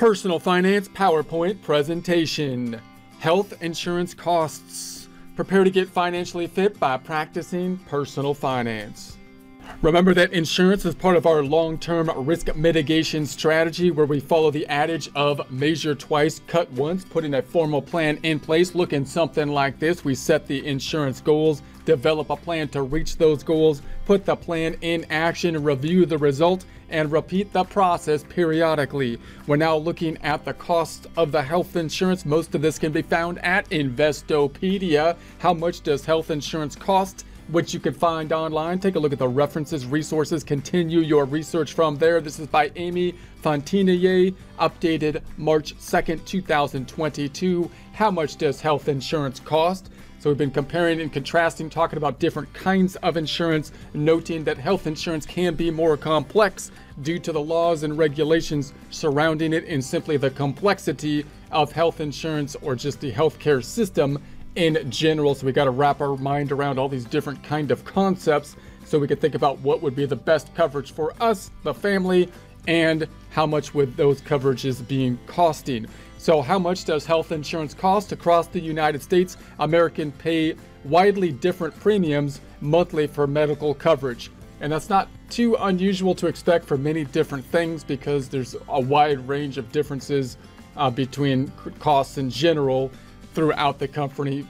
Personal Finance PowerPoint Presentation. Health Insurance Costs. Prepare to get financially fit by practicing personal finance. Remember that insurance is part of our long-term risk mitigation strategy, where we follow the adage of measure twice, cut once. Putting a formal plan in place looking something like this. We set the insurance goals, develop a plan to reach those goals, put the plan in action, review the result, and repeat the process periodically. We're now looking at the cost of the health insurance. Most of this can be found at Investopedia. How much does health insurance cost? Which you can find online. Take a look at the references, resources, continue your research from there. This is by Amy Fontenay, updated March 2nd, 2022. How much does health insurance cost? So we've been comparing and contrasting, talking about different kinds of insurance, noting that health insurance can be more complex due to the laws and regulations surrounding it, and simply the complexity of health insurance, or just the healthcare system in general. So we got to wrap our mind around all these different kind of concepts so we could think about what would be the best coverage for us, the family, and how much would those coverages be costing. So how much does health insurance cost across the United States? Americans pay widely different premiums monthly for medical coverage. And that's not too unusual to expect for many different things, because there's a wide range of differences between costs in general throughout the country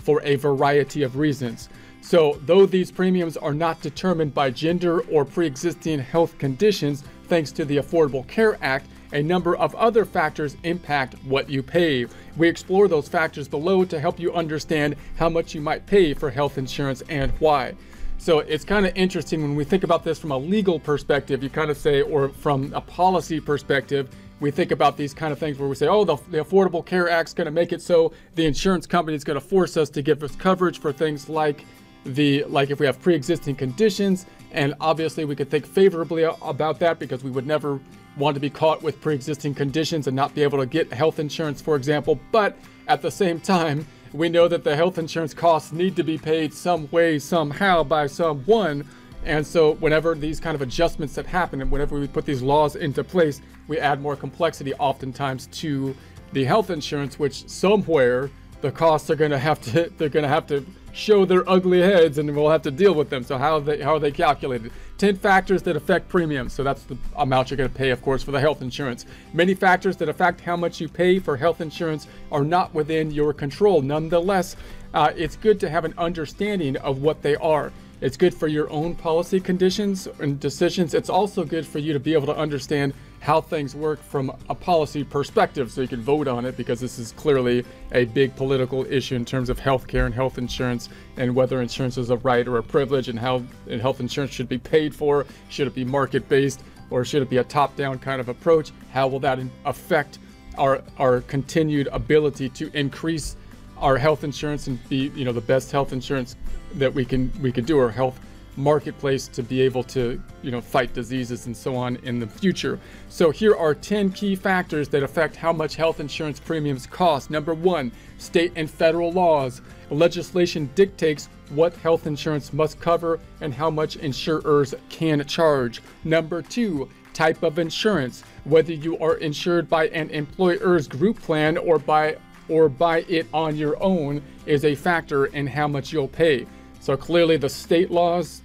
for a variety of reasons. So though these premiums are not determined by gender or pre-existing health conditions, thanks to the Affordable Care Act, a number of other factors impact what you pay. We explore those factors below to help you understand how much you might pay for health insurance and why. So it's kind of interesting when we think about this from a legal perspective, you kind of say, or from a policy perspective, we think about these kind of things where we say, oh, the Affordable Care Act's going to make it so the insurance company is going to force us to give us coverage for things like if we have pre-existing conditions. And obviously we could think favorably about that, because we would never want to be caught with pre-existing conditions and not be able to get health insurance, for example. But at the same time, we know that the health insurance costs need to be paid some way, somehow, by someone. And so whenever these kind of adjustments that happen, and whenever we put these laws into place, we add more complexity oftentimes to the health insurance, which somewhere the costs are they're going to have to show their ugly heads, and we'll have to deal with them. So how are they calculated? 10 factors that affect premiums. So that's the amount you're going to pay, of course, for the health insurance. Many factors that affect how much you pay for health insurance are not within your control. Nonetheless, it's good to have an understanding of what they are. It's good for your own policy conditions and decisions. It's also good for you to be able to understand how things work from a policy perspective, so you can vote on it, because this is clearly a big political issue in terms of healthcare and health insurance, and whether insurance is a right or a privilege, and how health insurance should be paid for. Should it be market-based, or should it be a top-down kind of approach? How will that affect our continued ability to increase our health insurance and be, you know, the best health insurance that we could do, our health marketplace, to be able to, you know, fight diseases and so on in the future. So here are 10 key factors that affect how much health insurance premiums cost. Number one, state and federal laws. Legislation dictates what health insurance must cover and how much insurers can charge. Number two, type of insurance. Whether you are insured by an employer's group plan or by it on your own is a factor in how much you'll pay. So clearly the state laws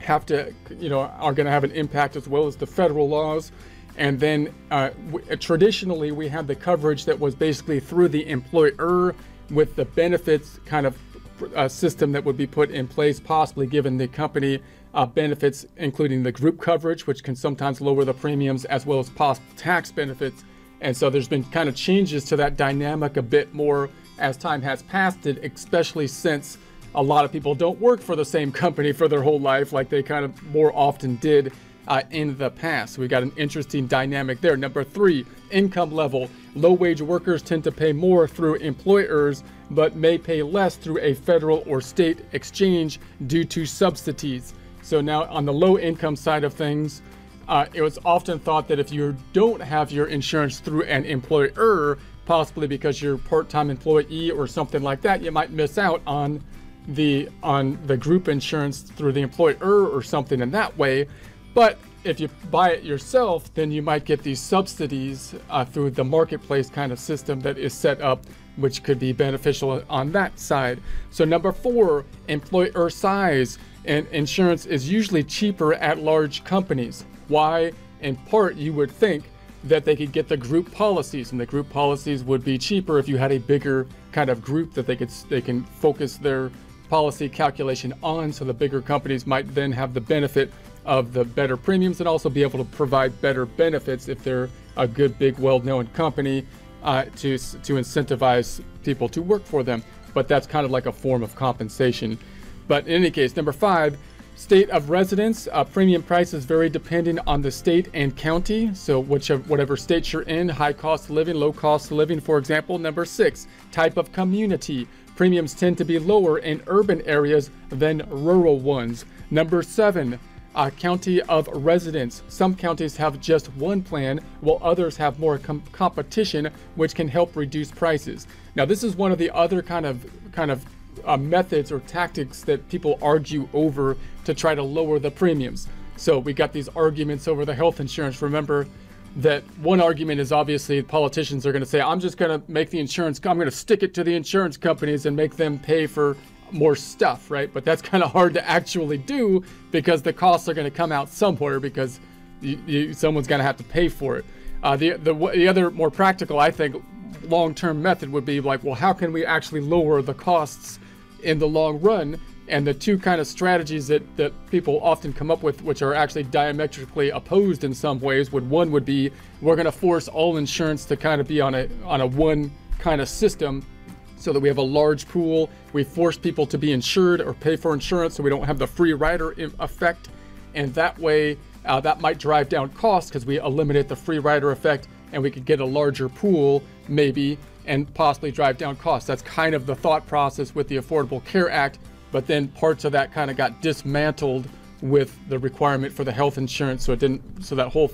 have to, you know, are going to have an impact, as well as the federal laws. And then traditionally we had the coverage that was basically through the employer, with the benefits kind of system that would be put in place, possibly given the company benefits, including the group coverage, which can sometimes lower the premiums, as well as possible tax benefits. And so there's been kind of changes to that dynamic a bit more as time has passed it, especially since a lot of people don't work for the same company for their whole life like they kind of more often did in the past. So we got an interesting dynamic there. Number three, income level. Low-wage workers tend to pay more through employers, but may pay less through a federal or state exchange due to subsidies. So now on the low income side of things, it was often thought that if you don't have your insurance through an employer, possibly because you're a part-time employee or something like that, you might miss out on the group insurance through the employer or something in that way. But If you buy it yourself, then you might get these subsidies through the marketplace kind of system that is set up, which could be beneficial on that side. So number four, employer size and insurance is usually cheaper at large companies. Why? In part, you would think that they could get the group policies, and the group policies would be cheaper if you had a bigger kind of group that they can focus their policy calculation on. So the bigger companies might then have the benefit of the better premiums and also be able to provide better benefits if they're a good, big, well-known company to incentivize people to work for them. But that's kind of like a form of compensation. But in any case, number five, state of residence. Premium prices vary depending on the state and county. So whatever state you're in, high cost of living, low cost of living, for example. Number six, type of community. Premiums tend to be lower in urban areas than rural ones. Number seven, county of residence. Some counties have just one plan, while others have more competition, which can help reduce prices. Now, this is one of the other kind of methods or tactics that people argue over to try to lower the premiums. So we got these arguments over the health insurance. Remember that one argument is obviously politicians are going to say, I'm just going to make the insurance, I'm going to stick it to the insurance companies and make them pay for more stuff, right? But that's kind of hard to actually do because the costs are going to come out somewhere because someone's going to have to pay for it. The other more practical, I think, long-term method would be like, well, how can we actually lower the costs in the long run? And the two kind of strategies that people often come up with, which are actually diametrically opposed in some ways, one would be, we're going to force all insurance to kind of be on a one kind of system so that we have a large pool. We force people to be insured or pay for insurance so we don't have the free rider effect. And that way, that might drive down costs because we eliminate the free rider effect and we could get a larger pool maybe and possibly drive down costs. That's kind of the thought process with the Affordable Care Act. But then parts of that kind of got dismantled with the requirement for the health insurance, so that whole,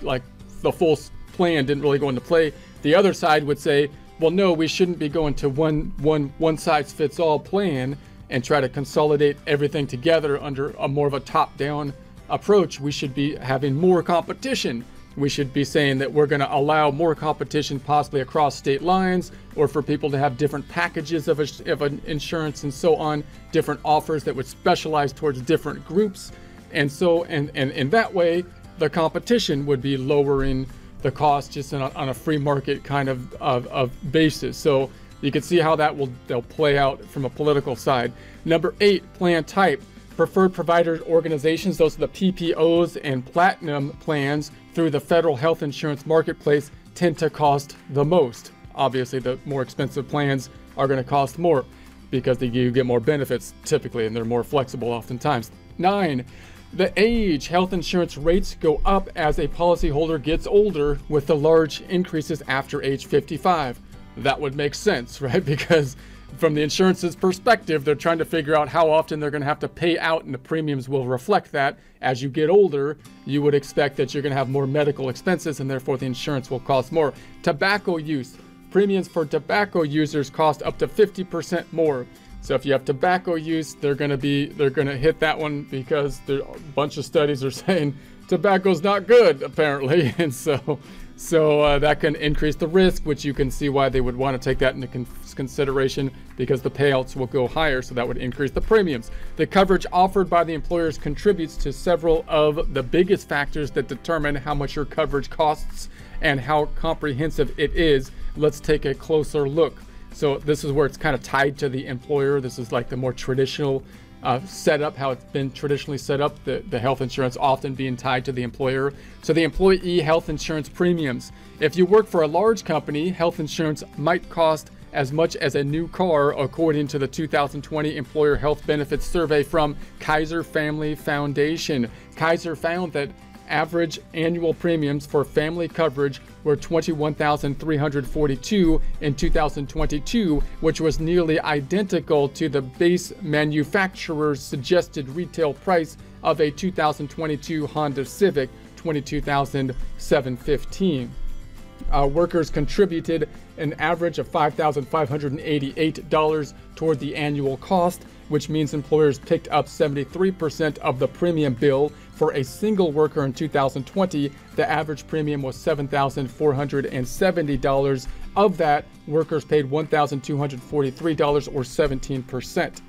like, the full plan didn't really go into play. The other side would say, well, no, we shouldn't be going to one size fits all plan and try to consolidate everything together under a more of a top down approach. We should be having more competition. We should be saying that we're going to allow more competition possibly across state lines, or for people to have different packages of an insurance and so on, different offers that would specialize towards different groups. And so, and in that way, the competition would be lowering the cost just on a free market kind of basis. So you can see how they'll play out from a political side. Number eight, plan type. Preferred provider organizations, those are the PPOs and platinum plans through the federal health insurance marketplace, tend to cost the most. Obviously, the more expensive plans are going to cost more because you get more benefits typically, and they're more flexible oftentimes. Nine, the age. Health insurance rates go up as a policyholder gets older, with the large increases after age 55. That would make sense, right? Because from the insurance's perspective, they're trying to figure out how often they're going to have to pay out, and the premiums will reflect that. As you get older, you would expect that you're going to have more medical expenses, and therefore the insurance will cost more. Tobacco use. Premiums for tobacco users cost up to 50% more. So if you have tobacco use, they're going to hit that one because there are a bunch of studies are saying tobacco's not good, apparently. And so that can increase the risk, which you can see why they would want to take that into consideration, because the payouts will go higher, so that would increase the premiums. The coverage offered by the employers contributes to several of the biggest factors that determine how much your coverage costs and how comprehensive it is. Let's take a closer look. So this is where it's kind of tied to the employer. This is like the more traditional setup, how it's been traditionally set up, the health insurance often being tied to the employer. So the employee health insurance premiums. If you work for a large company, health insurance might cost as much as a new car, according to the 2020 Employer Health Benefits Survey from Kaiser Family Foundation. Kaiser found that average annual premiums for family coverage were $21,342 in 2022, which was nearly identical to the base manufacturer's suggested retail price of a 2022 Honda Civic, $22,715. Workers contributed an average of $5,588 toward the annual cost, which means employers picked up 73% of the premium bill For a single worker in 2020, the average premium was $7,470. Of that, workers paid $1,243, or 17%.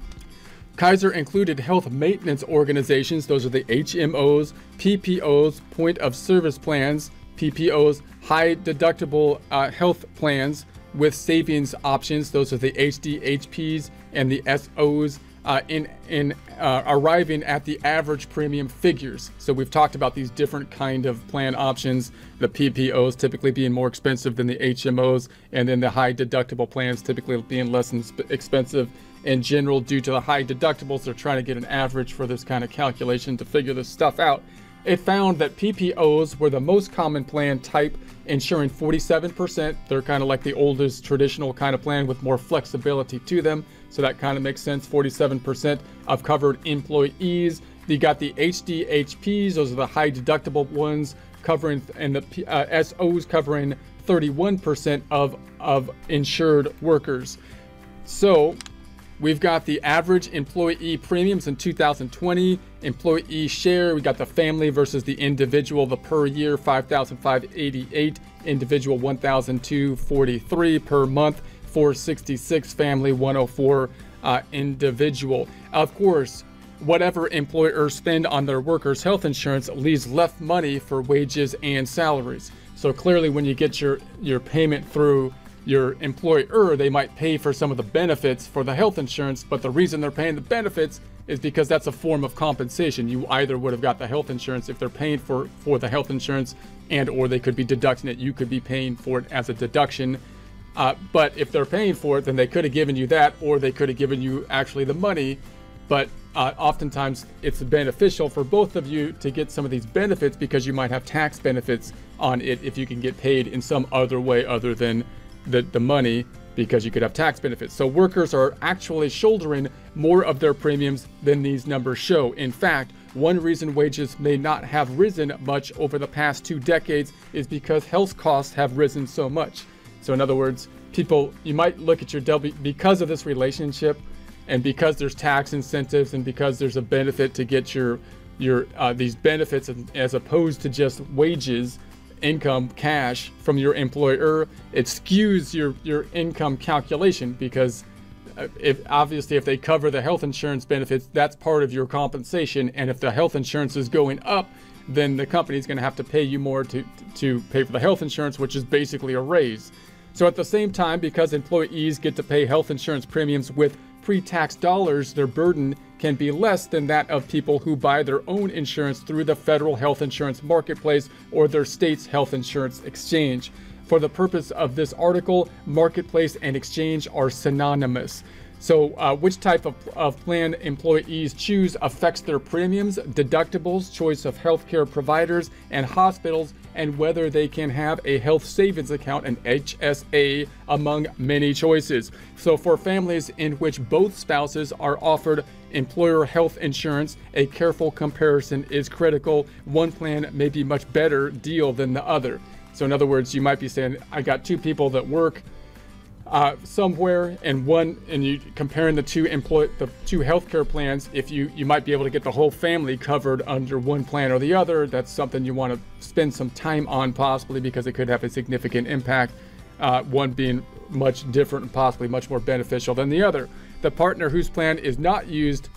Kaiser included health maintenance organizations, those are the HMOs, PPOs, point of service plans, PPOs, high deductible health plans with savings options, those are the HDHPs and the SOs, in arriving at the average premium figures. So we've talked about these different kind of plan options, the PPOs typically being more expensive than the HMOs, and then the high deductible plans typically being less expensive in general due to the high deductibles. They're trying to get an average for this kind of calculation to figure this stuff out. It found that PPOs were the most common plan type, ensuring 47%. They're kind of like the oldest traditional kind of plan with more flexibility to them. So that kind of makes sense, 47% of covered employees. You got the HDHPs, those are the high deductible ones, covering, and the SOs covering 31% of insured workers. So we've got the average employee premiums in 2020, employee share, we got the family versus the individual, the per year, $5,588, individual $1,243 per month, $466 family, $104 individual. Of course, whatever employers spend on their workers' health insurance leaves left money for wages and salaries. So clearly when you get your payment through your employer, they might pay for some of the benefits for the health insurance, but the reason they're paying the benefits is because that's a form of compensation. You either would have got the health insurance if they're paying for the health insurance, and or they could be deducting it. You could be paying for it as a deduction. But if they're paying for it, then they could have given you that, or they could have given you actually the money. But oftentimes it's beneficial for both of you to get some of these benefits because you might have tax benefits on it if you can get paid in some other way other than the money, because you could have tax benefits. So workers are actually shouldering more of their premiums than these numbers show. In fact, one reason wages may not have risen much over the past 2 decades is because health costs have risen so much. So in other words, people, you might look at your because of this relationship, and because there's tax incentives, and because there's a benefit to get your these benefits as opposed to just wages, income, cash from your employer, it skews your income calculation, because if they cover the health insurance benefits, that's part of your compensation. And if the health insurance is going up, then the company's going to have to pay you more to pay for the health insurance, which is basically a raise. So at the same time, because employees get to pay health insurance premiums with pre-tax dollars, their burden can be less than that of people who buy their own insurance through the federal health insurance marketplace or their state's health insurance exchange. For the purpose of this article, marketplace and exchange are synonymous. So which type of plan employees choose affects their premiums, deductibles, choice of healthcare providers and hospitals, and whether they can have a health savings account, an HSA, among many choices. So for families in which both spouses are offered employer health insurance, a careful comparison is critical. One plan may be much better deal than the other. So in other words, you might be saying, I got 2 people that work somewhere, and you comparing the two healthcare plans, if you might be able to get the whole family covered under one plan or the other. That's something you want to spend some time on, possibly, because it could have a significant impact, one being much different and possibly much more beneficial than the other. The partner whose plan is not used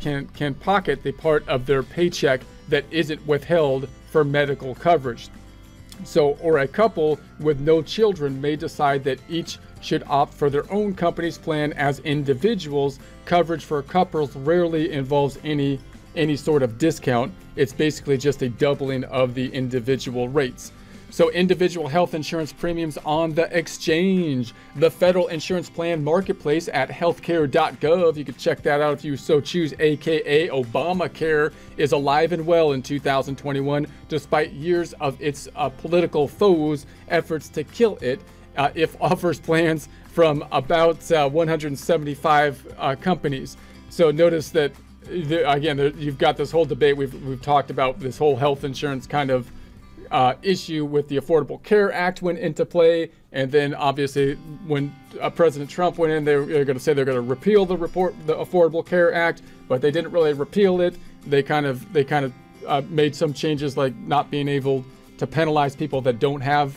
can pocket the part of their paycheck that isn't withheld for medical coverage. So, or a couple with no children may decide that each should opt for their own company's plan as individuals. Coverage for couples rarely involves any sort of discount. It's basically just a doubling of the individual rates. So individual health insurance premiums on the exchange, the federal insurance plan marketplace at healthcare.gov. You can check that out if you so choose, aka Obamacare, is alive and well in 2021, despite years of its political foes' efforts to kill it. It offers plans from about 175 companies. So notice that, you've got this whole debate. We've talked about this whole health insurance kind of issue with the Affordable Care Act went into play, and then obviously when President Trump went in, they're going to say they're going to repeal the Affordable Care Act, but they didn't really repeal it. They kind of made some changes, like not being able to penalize people that don't have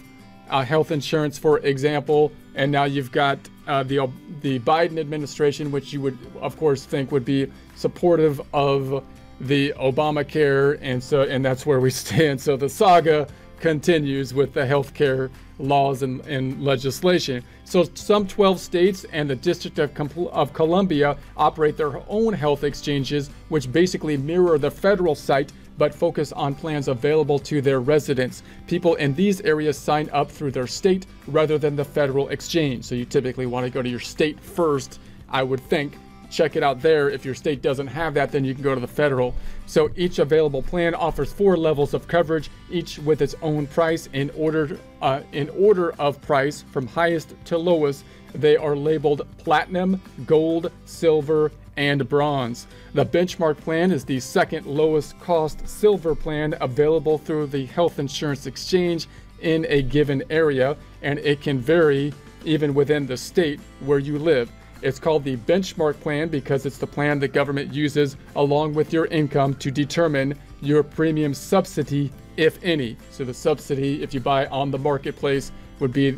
health insurance, for example. And now you've got the Biden administration, which you would, of course, think would be supportive of the Obamacare, and that's where we stand. So the saga continues with the healthcare laws and legislation. So some 12 states and the District of Columbia operate their own health exchanges, which basically mirror the federal site, but focus on plans available to their residents. People in these areas sign up through their state rather than the federal exchange. So you typically want to go to your state first, I would think. Check it out there. If your state doesn't have that, then you can go to the federal. So each available plan offers 4 levels of coverage, each with its own price. In order of price, from highest to lowest, they are labeled platinum, gold, silver, and bronze. The benchmark plan is the second lowest cost silver plan available through the health insurance exchange in a given area, and it can vary even within the state where you live. It's called the benchmark plan because it's the plan the government uses along with your income to determine your premium subsidy, if any. So the subsidy, if you buy on the marketplace, would be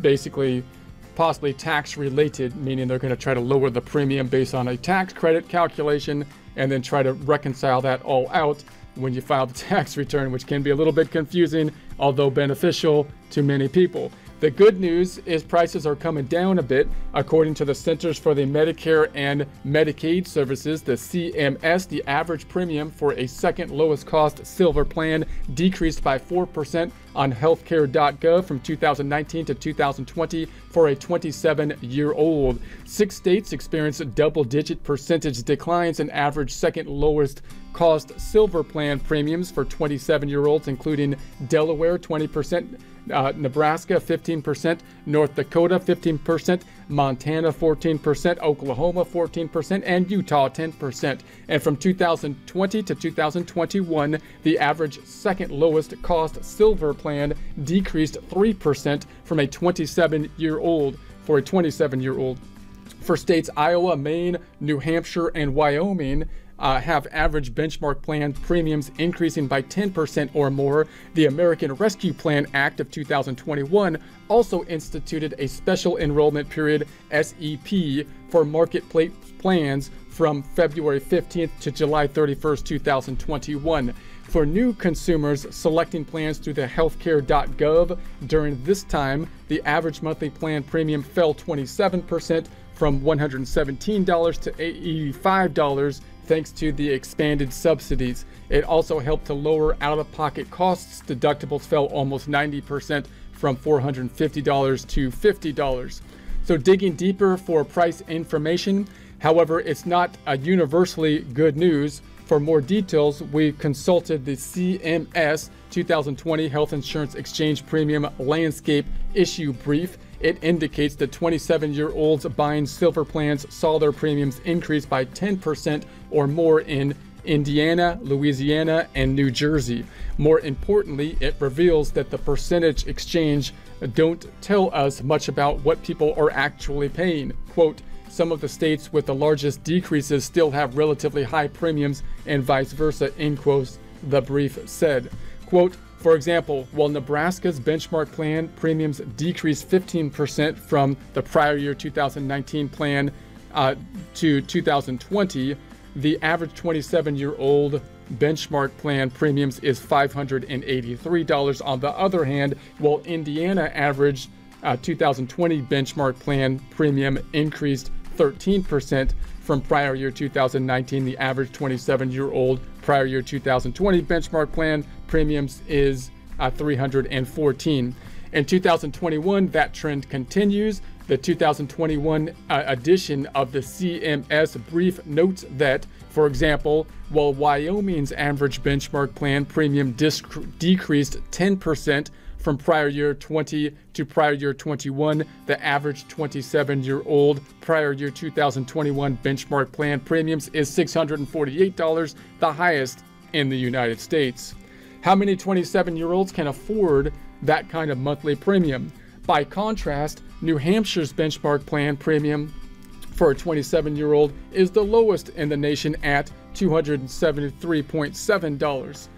basically possibly tax related, meaning they're going to try to lower the premium based on a tax credit calculation and then try to reconcile that all out when you file the tax return, which can be a little bit confusing, although beneficial to many people. The good news is prices are coming down a bit. According to the Centers for the Medicare and Medicaid Services, the CMS, the average premium for a second lowest cost silver plan decreased by 4% on healthcare.gov from 2019 to 2020 for a 27-year-old. 6 states experienced double-digit percentage declines in average second lowest cost silver plan premiums for 27-year-olds, including Delaware, 20%, Nebraska, 15%, North Dakota, 15%, Montana, 14%, Oklahoma, 14%, and Utah, 10%. And from 2020 to 2021, the average second lowest cost silver plan decreased 3% from a 27-year-old for a 27-year-old. For states Iowa, Maine, New Hampshire, and Wyoming, have average benchmark plan premiums increasing by 10% or more. The American Rescue Plan Act of 2021 also instituted a special enrollment period, SEP, for marketplace plans from February 15th to July 31st, 2021. For new consumers selecting plans through the healthcare.gov during this time, the average monthly plan premium fell 27% from $117 to $85, thanks to the expanded subsidies. It also helped to lower out-of-pocket costs. Deductibles fell almost 90% from $450 to $50. So digging deeper for price information. However, it's not a universally good news. For more details, we consulted the CMS 2020 Health Insurance Exchange Premium Landscape Issue Brief. It indicates that 27-year-olds buying silver plans saw their premiums increase by 10% or more in Indiana, Louisiana, and New Jersey. More importantly, it reveals that the percentage exchange don't tell us much about what people are actually paying. Quote, some of the states with the largest decreases still have relatively high premiums and vice versa, end quote, the brief said. Quote, for example, while Nebraska's benchmark plan premiums decreased 15% from the prior year 2019 plan to 2020, the average 27-year-old benchmark plan premiums is $583. On the other hand, while Indiana averaged 2020 benchmark plan premium increased 13% from prior year 2019, the average 27-year-old prior year 2020 benchmark plan premiums is $314. In 2021, that trend continues. The 2021 edition of the CMS brief notes that, for example, while Wyoming's average benchmark plan premium decreased 10% from prior year 20 to prior year 21, the average 27-year-old prior year 2021 benchmark plan premiums is $648, the highest in the United States. How many 27-year-olds can afford that kind of monthly premium? By contrast, New Hampshire's benchmark plan premium for a 27-year-old is the lowest in the nation at $273.7.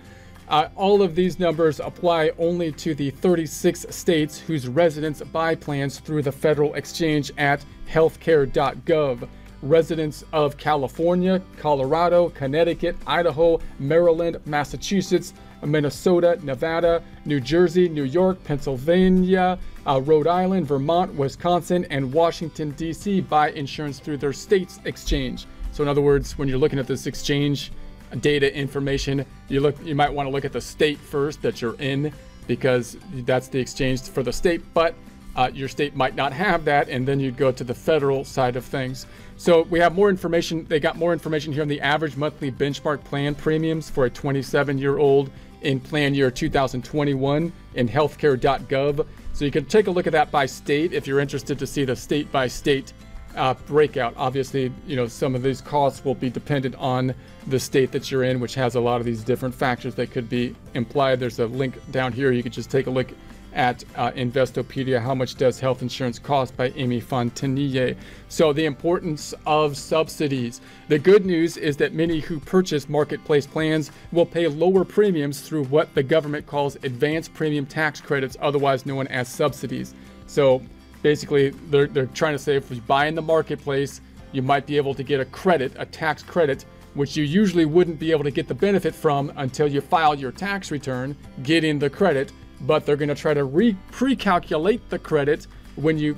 All of these numbers apply only to the 36 states whose residents buy plans through the federal exchange at healthcare.gov. Residents of California, Colorado, Connecticut, Idaho, Maryland, Massachusetts, Minnesota, Nevada, New Jersey, New York, Pennsylvania, Rhode Island, Vermont, Wisconsin, and Washington, D.C. buy insurance through their state's exchange. So in other words, when you're looking at this exchange data information, you might want to look at the state first that you're in, because that's the exchange for the state, but your state might not have that, and then you'd go to the federal side of things. So we have more information. They got more information here on the average monthly benchmark plan premiums for a 27-year-old in plan year 2021 in healthcare.gov. So you can take a look at that by state if you're interested to see the state by state breakout. Obviously, you know, some of these costs will be dependent on the state that you're in, which has a lot of these different factors that could be implied. There's a link down here. You could just take a look at Investopedia, How Much Does Health Insurance Cost by Amy Fontenay. So the importance of subsidies. The good news is that many who purchase marketplace plans will pay lower premiums through what the government calls advanced premium tax credits, otherwise known as subsidies. So basically, they're trying to say if you buy in the marketplace, you might be able to get a credit, a tax credit, which you usually wouldn't be able to get the benefit from until you file your tax return, get in the credit, but they're going to try to pre-calculate the credit when you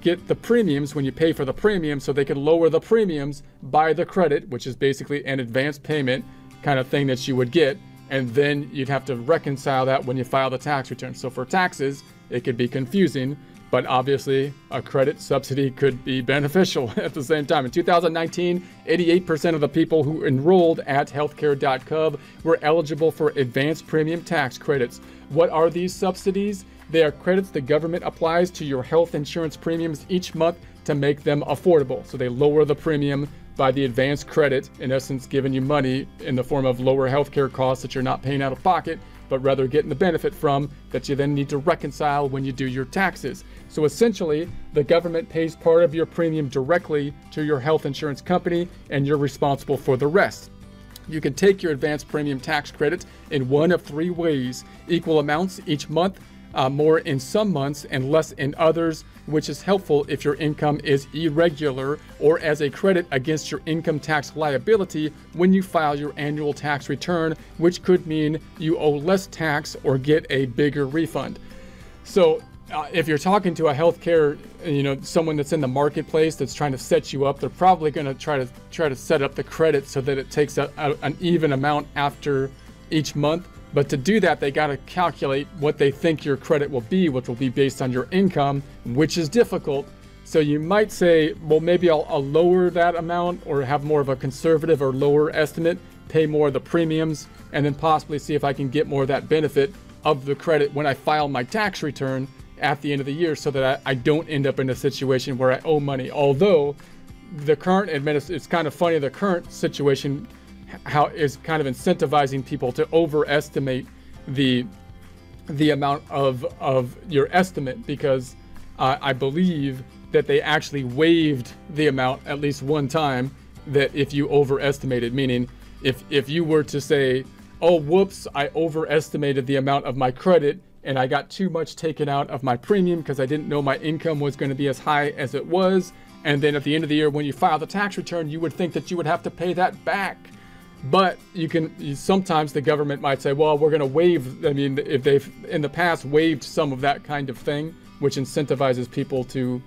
get the premiums, when you pay for the premiums, so they can lower the premiums by the credit, which is basically an advanced payment kind of thing that you would get, and then you'd have to reconcile that when you file the tax return. So for taxes, it could be confusing, but obviously a credit subsidy could be beneficial at the same time. In 2019, 88% of the people who enrolled at healthcare.gov were eligible for advanced premium tax credits. What are these subsidies? They are credits the government applies to your health insurance premiums each month to make them affordable. So they lower the premium by the advanced credit, in essence giving you money in the form of lower healthcare costs that you're not paying out of pocket, but rather getting the benefit from that you then need to reconcile when you do your taxes. So essentially, the government pays part of your premium directly to your health insurance company, and you're responsible for the rest. You can take your advanced premium tax credit in one of three ways: equal amounts each month, more in some months and less in others, which is helpful if your income is irregular, or as a credit against your income tax liability when you file your annual tax return, which could mean you owe less tax or get a bigger refund. So if you're talking to a healthcare, someone that's in the marketplace that's trying to set you up, they're probably going to try to set up the credit so that it takes an even amount after each month. But to do that, they got to calculate what they think your credit will be, which will be based on your income, which is difficult. So you might say, well, maybe I'll lower that amount, or have more of a conservative or lower estimate, pay more of the premiums, and then possibly see if I can get more of that benefit of the credit when I file my tax return at the end of the year, so that I don't end up in a situation where I owe money. Although the current administration, it's kind of funny, the current situation how is kind of incentivizing people to overestimate the amount of your estimate, because I believe that they actually waived the amount at least one time that if you overestimated, meaning if you were to say, oh, whoops, I overestimated the amount of my credit and I got too much taken out of my premium because I didn't know my income was going to be as high as it was. And then at the end of the year, when you file the tax return, you would think that you would have to pay that back. But you can, sometimes the government might say, well, we're going to waive, I mean, if they've in the past waived some of that kind of thing, which incentivizes people to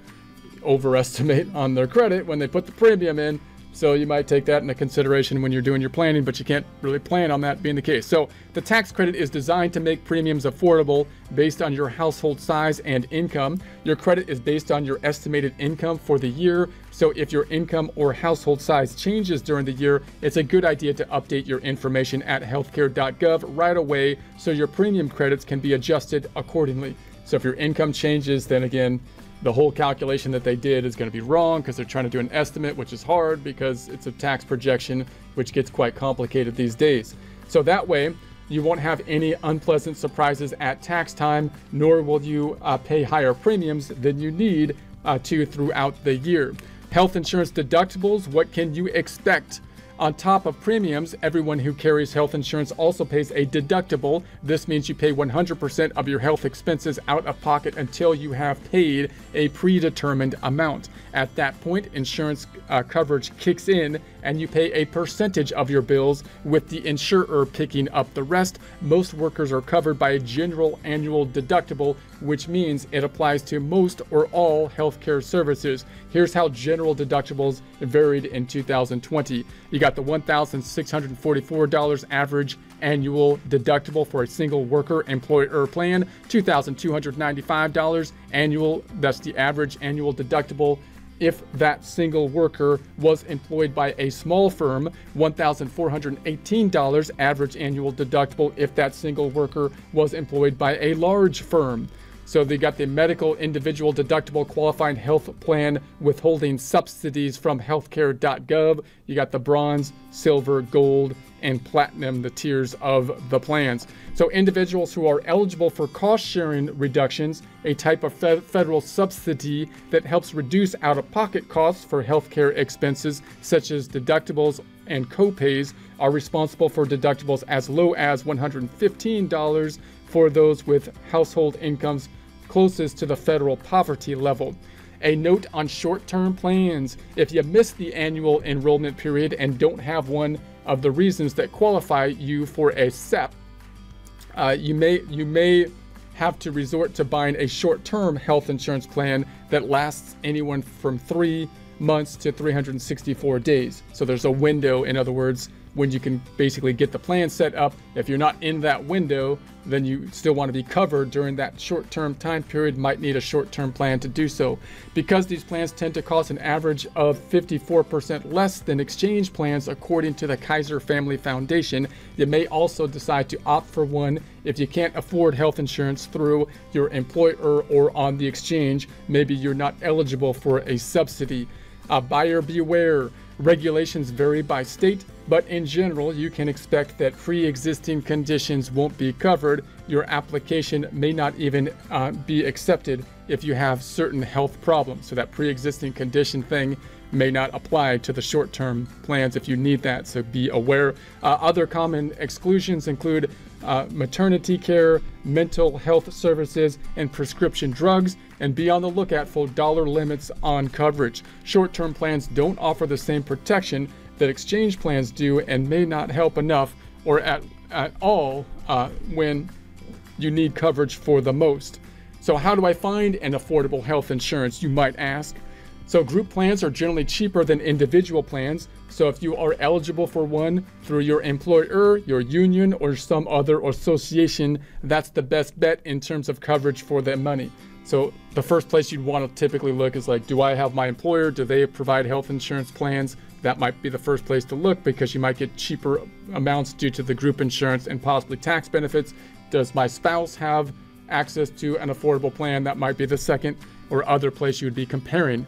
overestimate on their credit when they put the premium in. So you might take that into consideration when you're doing your planning, but you can't really plan on that being the case. So the tax credit is designed to make premiums affordable based on your household size and income. Your credit is based on your estimated income for the year. So if your income or household size changes during the year, it's a good idea to update your information at healthcare.gov right away so your premium credits can be adjusted accordingly. So if your income changes, then again, the whole calculation that they did is going to be wrong because they're trying to do an estimate, which is hard because it's a tax projection, which gets quite complicated these days. So that way, you won't have any unpleasant surprises at tax time, nor will you pay higher premiums than you need to throughout the year. Health insurance deductibles, what can you expect? On top of premiums, everyone who carries health insurance also pays a deductible. This means you pay 100% of your health expenses out of pocket until you have paid a predetermined amount. At that point, insurance coverage kicks in and you pay a percentage of your bills, with the insurer picking up the rest. Most workers are covered by a general annual deductible, which means it applies to most or all healthcare services. Here's how general deductibles varied in 2020. You got the $1,644 average annual deductible for a single worker employer plan, $2,295 annual, that's the average annual deductible if that single worker was employed by a small firm, $1,418 average annual deductible if that single worker was employed by a large firm. So they got the medical individual deductible, qualifying health plan withholding subsidies from healthcare.gov. You got the bronze, silver, gold, and platinum, the tiers of the plans. So individuals who are eligible for cost sharing reductions, a type of federal subsidy that helps reduce out-of-pocket costs for healthcare expenses such as deductibles and copays, are responsible for deductibles as low as $115 for those with household incomes closest to the federal poverty level. A note on short-term plans: if you miss the annual enrollment period and don't have one of the reasons that qualify you for a SEP, you may have to resort to buying a short-term health insurance plan that lasts anyone from 3 months to 364 days. So there's a window, in other words, when you can basically get the plan set up. If you're not in that window, then you still want to be covered during that short-term time period, might need a short-term plan to do so. Because these plans tend to cost an average of 54% less than exchange plans, according to the Kaiser Family Foundation, you may also decide to opt for one if you can't afford health insurance through your employer or on the exchange. Maybe you're not eligible for a subsidy. Buyer beware. Regulations vary by state, but in general, you can expect that pre-existing conditions won't be covered. Your application may not even be accepted if you have certain health problems. So that pre-existing condition thing may not apply to the short-term plans if you need that, so be aware. Other common exclusions include maternity care, mental health services, and prescription drugs, and be on the lookout for dollar limits on coverage. Short-term plans don't offer the same protection that exchange plans do and may not help enough or at all when you need coverage for the most. So how do I find an affordable health insurance, you might ask? So group plans are generally cheaper than individual plans. So if you are eligible for one through your employer, your union, or some other association, that's the best bet in terms of coverage for that money. So the first place you'd want to typically look is like, do I have my employer? Do they provide health insurance plans? That might be the first place to look, because you might get cheaper amounts due to the group insurance and possibly tax benefits. Does my spouse have access to an affordable plan? That might be the second or other place you would be comparing.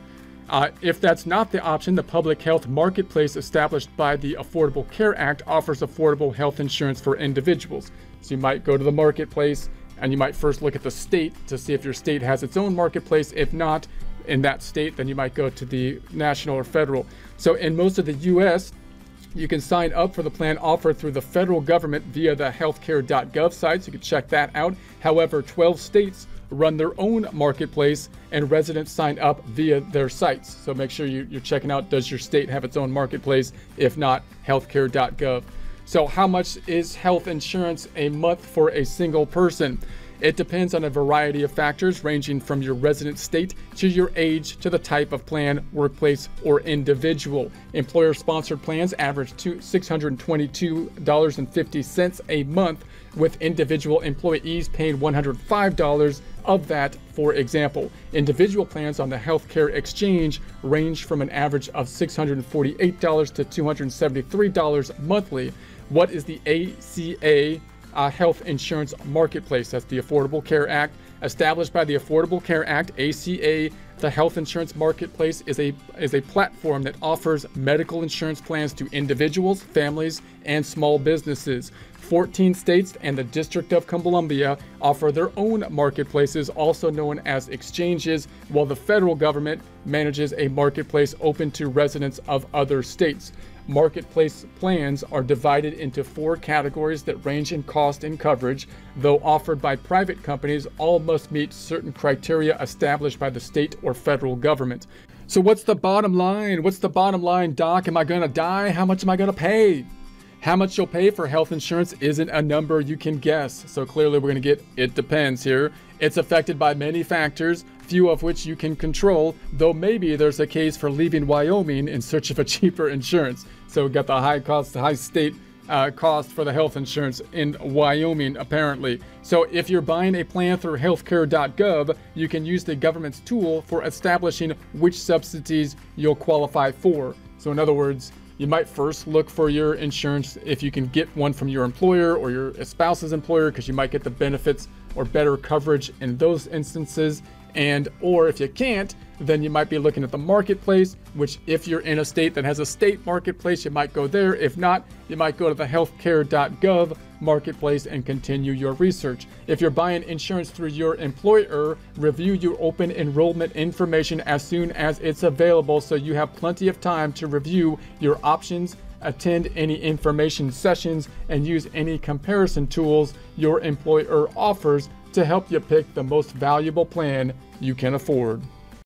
If that's not the option, the public health marketplace established by the Affordable Care Act offers affordable health insurance for individuals. So you might go to the marketplace, and you might first look at the state to see if your state has its own marketplace. If not in that state, then you might go to the national or federal. So in most of the U.S., you can sign up for the plan offered through the federal government via the healthcare.gov site, so you can check that out. However, 12 states run their own marketplace and residents sign up via their sites. So make sure you're checking out, does your state have its own marketplace? If not, healthcare.gov. So how much is health insurance a month for a single person? It depends on a variety of factors ranging from your resident state to your age to the type of plan, workplace, or individual. Employer-sponsored plans average $622.50 a month, with individual employees paying $105 of that. For example, individual plans on the healthcare exchange range from an average of $648 to $273 monthly. What is the ACA? Health insurance marketplace? That's the Affordable Care Act. Established by the Affordable Care Act, ACA, the health insurance marketplace is a platform that offers medical insurance plans to individuals, families, and small businesses. 14 states and the District of Columbia offer their own marketplaces, also known as exchanges, while the federal government manages a marketplace open to residents of other states. Marketplace plans are divided into 4 categories that range in cost and coverage. Though offered by private companies, all must meet certain criteria established by the state or federal government. So what's the bottom line? What's the bottom line, Doc? Am I gonna die? How much am I gonna pay? How much you'll pay for health insurance isn't a number you can guess, so clearly we're gonna get it depends here. It's affected by many factors, few of which you can control, though maybe there's a case for leaving Wyoming in search of a cheaper insurance. So we got the high cost, high state cost for the health insurance in Wyoming, apparently. So if you're buying a plan through healthcare.gov, you can use the government's tool for establishing which subsidies you'll qualify for. So in other words, you might first look for your insurance if you can get one from your employer or your spouse's employer, because you might get the benefits or better coverage in those instances. And or if you can't, then you might be looking at the marketplace, which if you're in a state that has a state marketplace, you might go there. If not, you might go to the healthcare.gov marketplace and continue your research. If you're buying insurance through your employer, review your open enrollment information as soon as it's available, so you have plenty of time to review your options, attend any information sessions, and use any comparison tools your employer offers to help you pick the most valuable plan you can afford.